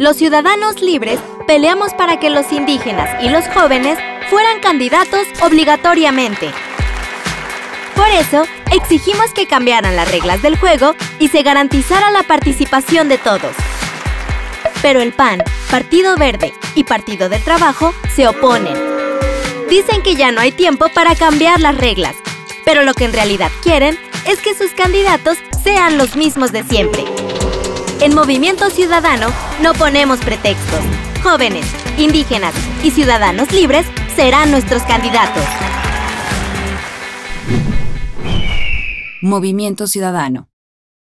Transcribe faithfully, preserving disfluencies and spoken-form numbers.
los ciudadanos libres peleamos para que los indígenas y los jóvenes fueran candidatos obligatoriamente. Por eso, exigimos que cambiaran las reglas del juego y se garantizara la participación de todos. Pero el P A N, Partido Verde y Partido del Trabajo se oponen. Dicen que ya no hay tiempo para cambiar las reglas, pero lo que en realidad quieren es que sus candidatos sean los mismos de siempre. En Movimiento Ciudadano no ponemos pretextos. Jóvenes, indígenas y ciudadanos libres serán nuestros candidatos. Movimiento Ciudadano.